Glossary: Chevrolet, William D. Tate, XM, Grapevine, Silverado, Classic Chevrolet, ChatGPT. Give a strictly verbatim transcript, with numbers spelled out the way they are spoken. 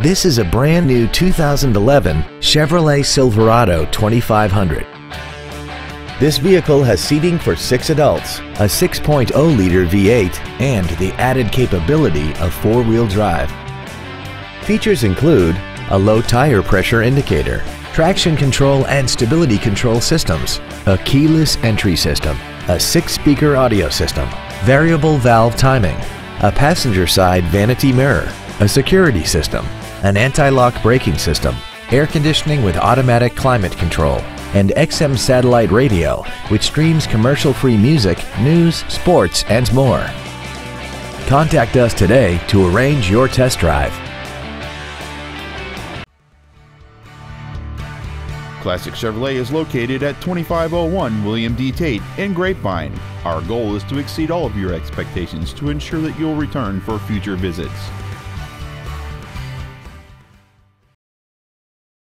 This is a brand new two thousand eleven Chevrolet Silverado twenty-five hundred. This vehicle has seating for six adults, a six point oh liter V eight, and the added capability of four-wheel drive. Features include a low tire pressure indicator, traction control and stability control systems, a keyless entry system, a six-speaker audio system, variable valve timing, a passenger side vanity mirror, a security system, an anti-lock braking system, air conditioning with automatic climate control, and X M satellite radio, which streams commercial-free music, news, sports, and more. Contact us today to arrange your test drive. Classic Chevrolet is located at twenty-five oh one William D. Tate in Grapevine. Our goal is to exceed all of your expectations to ensure that you'll return for future visits.